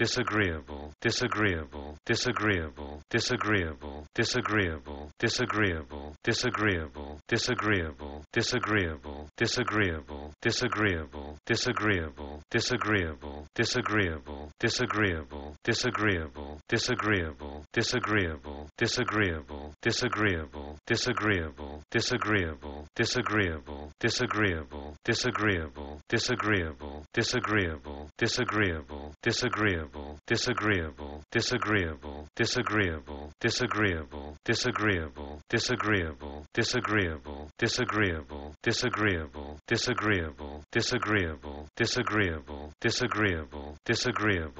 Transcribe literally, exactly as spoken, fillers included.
disagreeable, disagreeable, disagreeable, disagreeable, disagreeable, disagreeable, disagreeable, disagreeable, disagreeable, disagreeable, disagreeable, disagreeable, disagreeable, disagreeable, disagreeable, disagreeable, disagreeable, disagreeable, disagreeable, disagreeable, disagreeable, disagreeable, disagreeable, disagreeable, disagreeable, disagreeable, disagreeable, disagreeable, disagreeable, disagreeable, disagreeable, disagreeable, disagreeable, disagreeable, disagreeable, disagreeable, disagreeable, disagreeable, disagreeable, disagreeable, disagreeable, disagreeable, disagreeable,